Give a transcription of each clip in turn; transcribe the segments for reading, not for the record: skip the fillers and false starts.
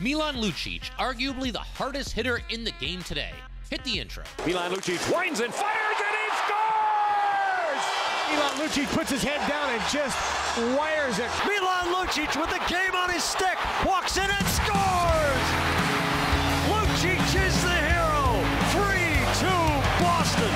Milan Lucic, arguably the hardest hitter in the game today. Hit the intro. Milan Lucic winds and fires, and he scores! Milan Lucic puts his head down and just wires it. Milan Lucic with the game on his stick, walks in and scores! Lucic is the hero! 3-2 Boston!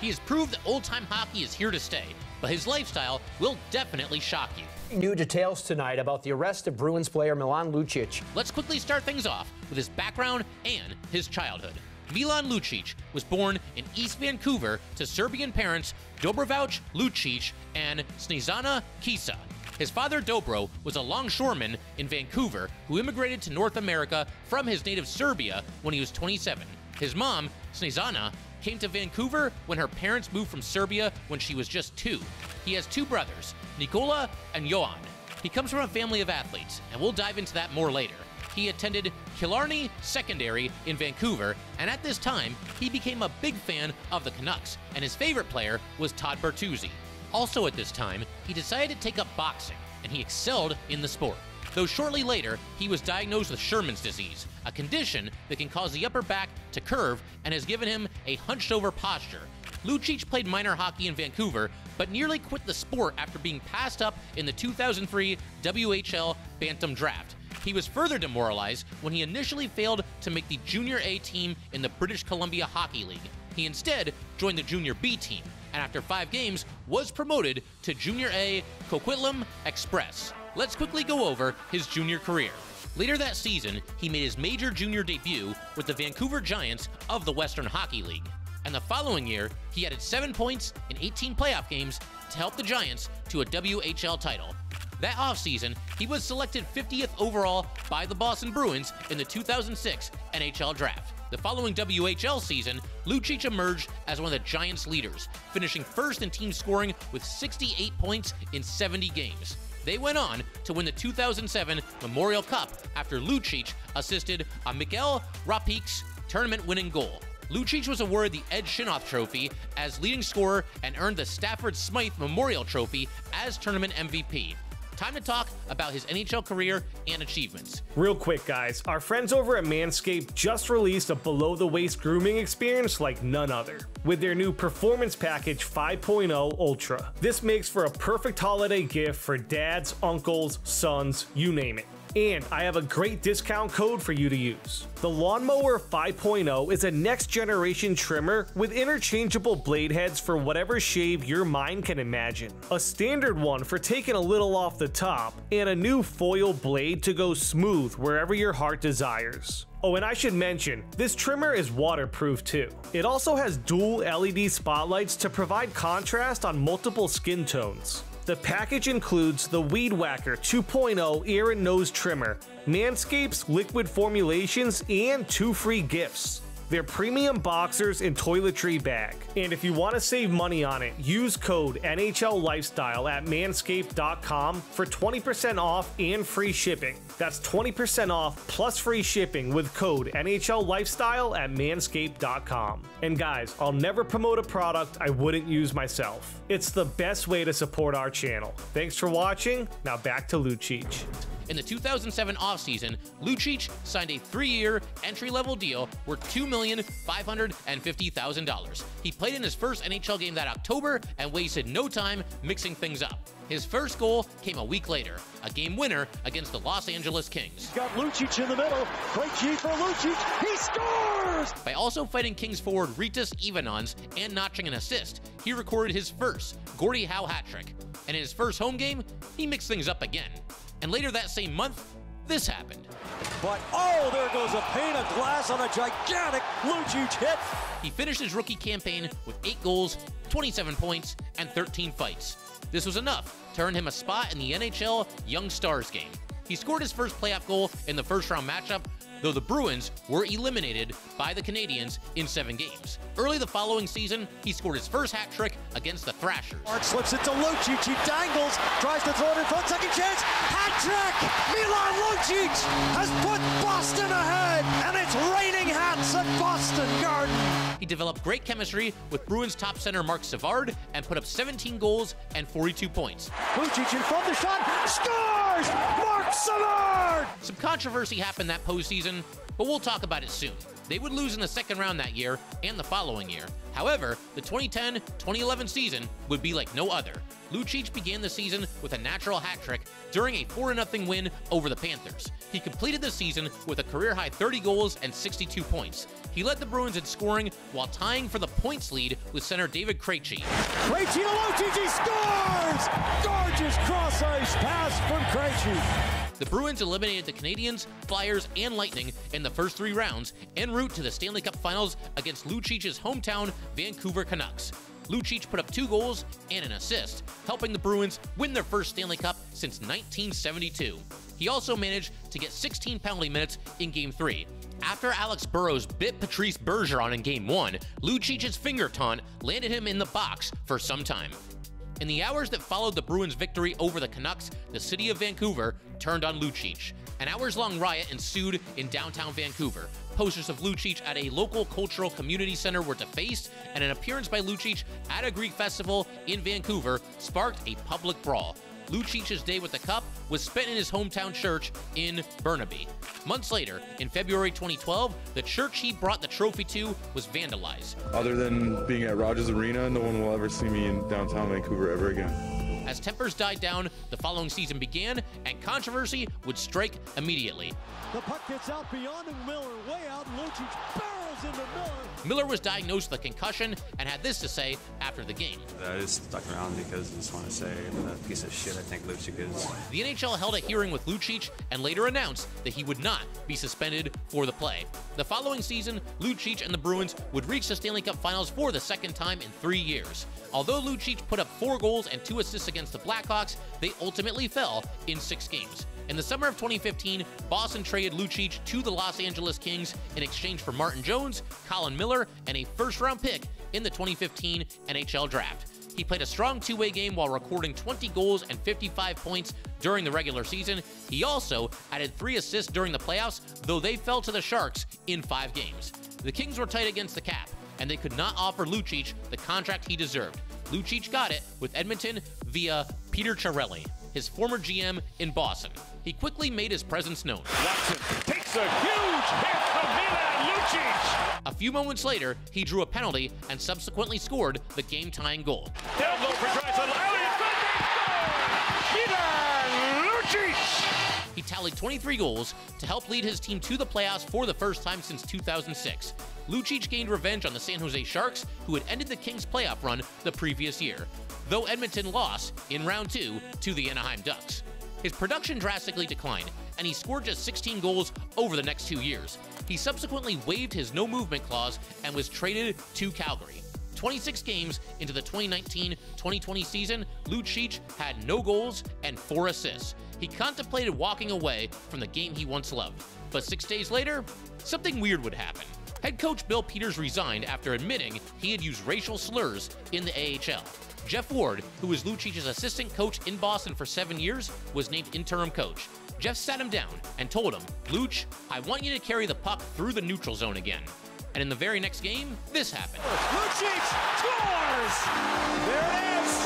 He has proved that old-time hockey is here to stay, but his lifestyle will definitely shock you. New details tonight about the arrest of Bruins player Milan Lucic. Let's quickly start things off with his background and his childhood. Milan Lucic was born in East Vancouver to Serbian parents Dobrovac Lucic and Snezana Kisa. His father Dobro was a longshoreman in Vancouver who immigrated to North America from his native Serbia when he was 27. His mom, Snezana, came to Vancouver when her parents moved from Serbia when she was just 2. He has 2 brothers, Nikola and Johan. He comes from a family of athletes, and we'll dive into that more later. He attended Killarney Secondary in Vancouver, and at this time, he became a big fan of the Canucks, and his favorite player was Todd Bertuzzi. Also at this time, he decided to take up boxing, and he excelled in the sport. Though shortly later, he was diagnosed with Sherman's disease, a condition that can cause the upper back to curve and has given him a hunched-over posture. Lucic played minor hockey in Vancouver, but nearly quit the sport after being passed up in the 2003 WHL Bantam Draft. He was further demoralized when he initially failed to make the Junior A team in the British Columbia Hockey League. He instead joined the Junior B team, and after 5 games, was promoted to Junior A Coquitlam Express. Let's quickly go over his junior career. Later that season, he made his major junior debut with the Vancouver Giants of the Western Hockey League. And the following year, he added 7 points in 18 playoff games to help the Giants to a WHL title. That offseason, he was selected 50th overall by the Boston Bruins in the 2006 NHL Draft. The following WHL season, Lucic emerged as one of the Giants' leaders, finishing first in team scoring with 68 points in 70 games. They went on to win the 2007 Memorial Cup after Lucic assisted on Miguel Rapique's tournament-winning goal. Lucic was awarded the Ed Shinoff Trophy as leading scorer and earned the Stafford Smythe Memorial Trophy as tournament MVP. Time to talk about his NHL career and achievements. Real quick, guys, our friends over at Manscaped just released a below-the-waist grooming experience like none other with their new Performance Package 5.0 Ultra. This makes for a perfect holiday gift for dads, uncles, sons, you name it. And I have a great discount code for you to use. The Lawnmower 5.0 is a next-generation trimmer with interchangeable blade heads for whatever shave your mind can imagine. A standard one for taking a little off the top, and a new foil blade to go smooth wherever your heart desires. Oh, and I should mention, this trimmer is waterproof too. It also has dual LED spotlights to provide contrast on multiple skin tones. The package includes the Weed Whacker 2.0 ear and nose trimmer, Manscaped's liquid formulations, and 2 free gifts, their premium boxers and toiletry bag. And if you want to save money on it, use code NHLLifestyle at manscaped.com for 20% off and free shipping. That's 20% off plus free shipping with code NHLLifestyle at manscaped.com. And guys, I'll never promote a product I wouldn't use myself. It's the best way to support our channel. Thanks for watching. Now back to Lucic. In the 2007 offseason, Lucic signed a 3-year entry-level deal worth $2,550,000. He played in his first NHL game that October and wasted no time mixing things up. His first goal came a week later, a game winner against the Los Angeles Kings. Got Lucic in the middle, Krejci for Lucic, he scores! By also fighting Kings forward Ritas Ivanons and notching an assist, he recorded his first Gordie Howe hat-trick. And in his first home game, he mixed things up again. And later that same month, this happened. But, oh, there goes a pane of glass on a gigantic Lucic hit. He finished his rookie campaign with 8 goals, 27 points, and 13 fights. This was enough to earn him a spot in the NHL Young Stars game. He scored his first playoff goal in the first-round matchup, though the Bruins were eliminated by the Canadiens in 7 games. Early the following season, he scored his first hat trick against the Thrashers. Mark slips it to Lucic, he dangles, tries to throw it in front, second chance, hat trick! Milan Lucic has put Boston ahead, and it's raining hats at Boston Garden. He developed great chemistry with Bruins top center Mark Savard and put up 17 goals and 42 points. Lucic in front of the shot, scores! Mark Savard! Some controversy happened that postseason, but we'll talk about it soon. They would lose in the second round that year and the following year. However, the 2010-2011 season would be like no other. Lucic began the season with a natural hat trick during a 4-0 win over the Panthers. He completed the season with a career-high 30 goals and 62 points. He led the Bruins in scoring while tying for the points lead with center David Krejci. Krejci to Lucic, he scores! Gorgeous cross-ice pass from Krejci. The Bruins eliminated the Canadiens, Flyers, and Lightning in the first three rounds en route to the Stanley Cup Finals against Lucic's hometown Vancouver Canucks. Lucic put up 2 goals and an assist, helping the Bruins win their first Stanley Cup since 1972. He also managed to get 16 penalty minutes in Game 3. After Alex Burrows bit Patrice Bergeron in Game 1, Lucic's finger taunt landed him in the box for some time. In the hours that followed the Bruins' victory over the Canucks, the city of Vancouver turned on Lucic. An hours-long riot ensued in downtown Vancouver. Posters of Lucic at a local cultural community center were defaced, and an appearance by Lucic at a Greek festival in Vancouver sparked a public brawl. Lucic's day with the cup was spent in his hometown church in Burnaby. Months later, in February 2012, the church he brought the trophy to was vandalized. Other than being at Rogers Arena, no one will ever see me in downtown Vancouver ever again. As tempers died down, the following season began, and controversy would strike immediately. The puck gets out beyond Miller, way out, Lucic barrels into Miller. Miller was diagnosed with a concussion and had this to say after the game. I just stuck around because I just want to say that piece of shit I think Lucic is. The NHL held a hearing with Lucic and later announced that he would not be suspended for the play. The following season, Lucic and the Bruins would reach the Stanley Cup Finals for the second time in 3 years. Although Lucic put up 4 goals and 2 assists against the Blackhawks, they ultimately fell in 6 games. In the summer of 2015, Boston traded Lucic to the Los Angeles Kings in exchange for Martin Jones, Colin Miller, and a first-round pick in the 2015 NHL Draft. He played a strong two-way game while recording 20 goals and 55 points during the regular season. He also added 3 assists during the playoffs, though they fell to the Sharks in 5 games. The Kings were tight against the cap, and they could not offer Lucic the contract he deserved. Lucic got it with Edmonton via Peter Chiarelli, his former GM in Boston. He quickly made his presence known. Watson takes a huge hit from Milan Lucic. A few moments later, he drew a penalty and subsequently scored the game-tying goal. He tallied 23 goals to help lead his team to the playoffs for the first time since 2006. Lucic gained revenge on the San Jose Sharks, who had ended the Kings' playoff run the previous year, though Edmonton lost in round 2 to the Anaheim Ducks. His production drastically declined, and he scored just 16 goals over the next 2 years. He subsequently waived his no-movement clause and was traded to Calgary. 26 games into the 2019-2020 season, Lucic had no goals and 4 assists. He contemplated walking away from the game he once loved, but 6 days later, something weird would happen. Head coach Bill Peters resigned after admitting he had used racial slurs in the AHL. Jeff Ward, who was Lucic's assistant coach in Boston for 7 years, was named interim coach. Jeff sat him down and told him, "Luch, I want you to carry the puck through the neutral zone again." And in the very next game, this happened. Lucic scores! There it is!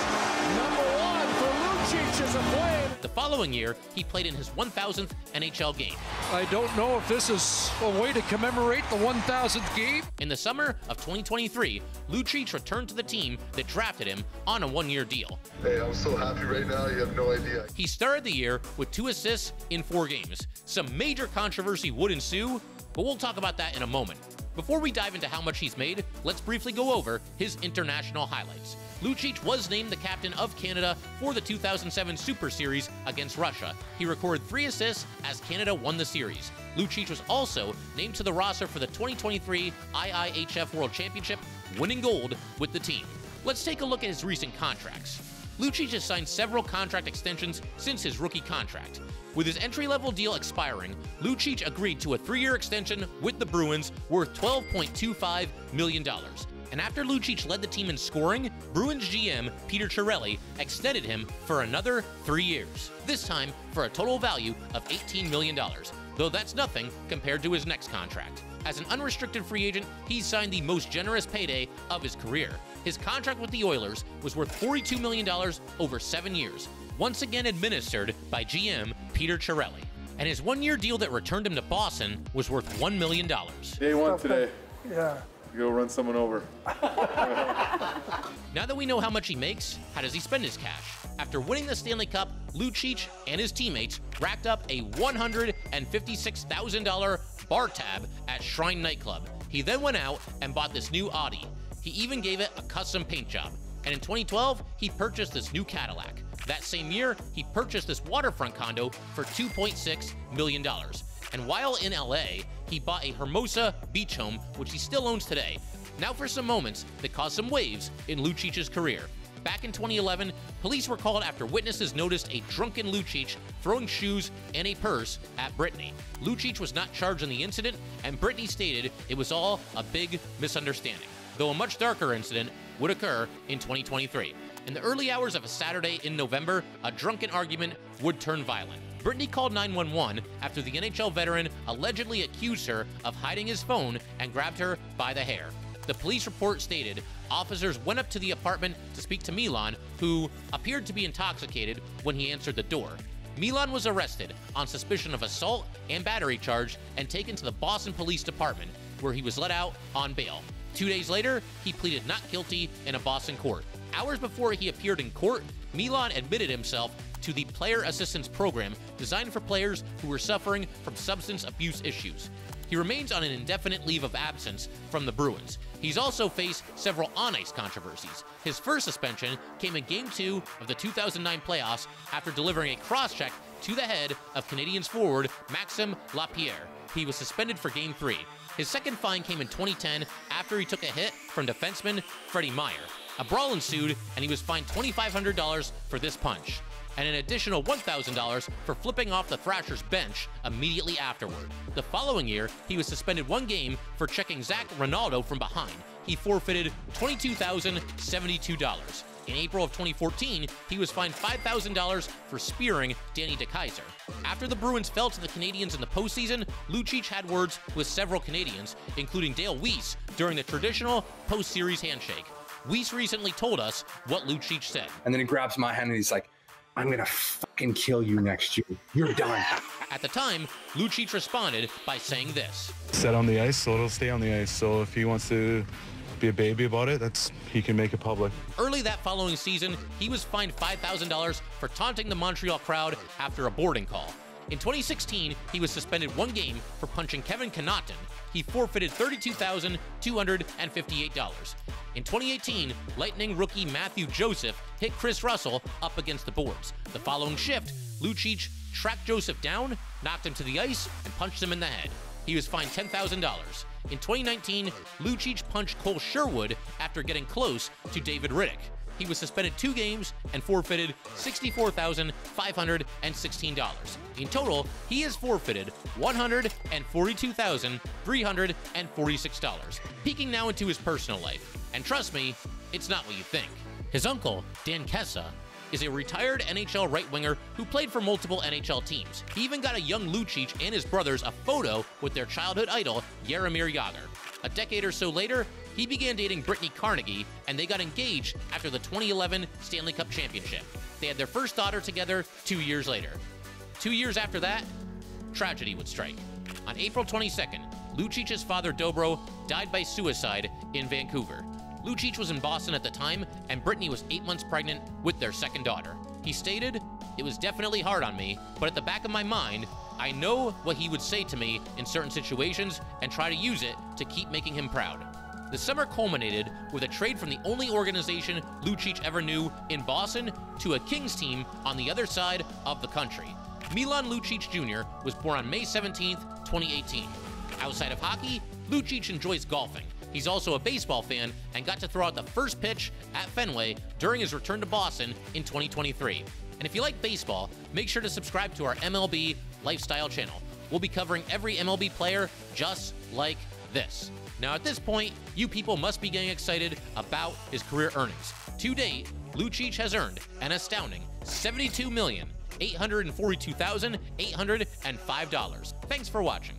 Number 1 for Lucic as a player. The following year, he played in his 1,000th NHL game. I don't know if this is a way to commemorate the 1,000th game. In the summer of 2023, Lucic returned to the team that drafted him on a 1-year deal. Hey, I'm so happy right now, you have no idea. He started the year with 2 assists in 4 games. Some major controversy would ensue, but we'll talk about that in a moment. Before we dive into how much he's made, let's briefly go over his international highlights. Lucic was named the captain of Canada for the 2007 Super Series against Russia. He recorded 3 assists as Canada won the series. Lucic was also named to the roster for the 2023 IIHF World Championship, winning gold with the team. Let's take a look at his recent contracts. Lucic has signed several contract extensions since his rookie contract. With his entry-level deal expiring, Lucic agreed to a 3-year extension with the Bruins worth $12.25 million. And after Lucic led the team in scoring, Bruins GM Peter Chiarelli extended him for another 3 years, this time for a total value of $18 million, though that's nothing compared to his next contract. As an unrestricted free agent, he signed the most generous payday of his career. His contract with the Oilers was worth $42 million over 7 years, once again administered by GM Peter Chiarelli. and his one-year deal that returned him to Boston was worth $1 million. Day one today. Yeah. Go run someone over. Now that we know how much he makes, how does he spend his cash? After winning the Stanley Cup, Lucic and his teammates racked up a $156,000 bar tab at Shrine Nightclub. He then went out and bought this new Audi. He even gave it a custom paint job. And in 2012, he purchased this new Cadillac. That same year, he purchased this waterfront condo for $2.6 million. And while in LA, he bought a Hermosa Beach home, which he still owns today. Now for some moments that caused some waves in Lucic's career. Back in 2011, police were called after witnesses noticed a drunken Lucic throwing shoes and a purse at Brittany. Lucic was not charged in the incident, and Brittany stated it was all a big misunderstanding, though a much darker incident would occur in 2023. In the early hours of a Saturday in November, a drunken argument would turn violent. Brittany called 911 after the NHL veteran allegedly accused her of hiding his phone and grabbed her by the hair. The police report stated officers went up to the apartment to speak to Milan, who appeared to be intoxicated when he answered the door. Milan was arrested on suspicion of assault and battery charge and taken to the Boston Police Department, where he was let out on bail. 2 days later, he pleaded not guilty in a Boston court. Hours before he appeared in court, Milan admitted himself to the Player Assistance Program designed for players who were suffering from substance abuse issues. He remains on an indefinite leave of absence from the Bruins. He's also faced several on-ice controversies. His first suspension came in Game 2 of the 2009 playoffs after delivering a cross-check to the head of Canadiens forward Maxime Lapierre. He was suspended for Game 3. His second fine came in 2010 after he took a hit from defenseman Freddie Meyer. A brawl ensued, and he was fined $2,500 for this punch, and an additional $1,000 for flipping off the Thrashers bench immediately afterward. The following year, he was suspended one game for checking Zach Ronaldo from behind. He forfeited $22,072. In April of 2014, he was fined $5,000 for spearing Danny DeKeyser. After the Bruins fell to the Canadiens in the postseason, Lucic had words with several Canadiens, including Dale Weiss, during the traditional post-series handshake. Weiss recently told us what Lucic said. And then he grabs my hand and he's like, "I'm gonna fucking kill you next year. You're done." At the time, Lucic responded by saying this. Set on the ice, so it'll stay on the ice. So if he wants to be a baby about it, he can make it public. Early that following season, he was fined $5,000 for taunting the Montreal crowd after a boarding call. In 2016, he was suspended one game for punching Kevin Connaughton. He forfeited $32,258. In 2018, Lightning rookie Matthew Joseph hit Chris Russell up against the boards. The following shift, Lucic tracked Joseph down, knocked him to the ice, and punched him in the head. He was fined $10,000. In 2019, Lucic punched Cole Sherwood after getting close to David Rittich. He was suspended 2 games and forfeited $64,516. In total, he has forfeited $142,346, peeking now into his personal life. And trust me, it's not what you think. His uncle, Dan Kessa, is a retired NHL right-winger who played for multiple NHL teams. He even got a young Lucic and his brothers a photo with their childhood idol, Jaromir Jagr. A decade or so later, he began dating Brittany Carnegie, and they got engaged after the 2011 Stanley Cup Championship. They had their first daughter together 2 years later. 2 years after that, tragedy would strike. On April 22nd, Lucic's father, Dobro, died by suicide in Vancouver. Lucic was in Boston at the time, and Brittany was 8 months pregnant with their second daughter. He stated, "It was definitely hard on me, but at the back of my mind, I know what he would say to me in certain situations and try to use it to keep making him proud." The summer culminated with a trade from the only organization Lucic ever knew in Boston to a Kings team on the other side of the country. Milan Lucic Jr. was born on May 17, 2018. Outside of hockey, Lucic enjoys golfing. He's also a baseball fan and got to throw out the first pitch at Fenway during his return to Boston in 2023. And if you like baseball, make sure to subscribe to our MLB Lifestyle channel. We'll be covering every MLB player just like this. Now, at this point, you people must be getting excited about his career earnings. To date, Lucic has earned an astounding $72,842,805. Thanks for watching.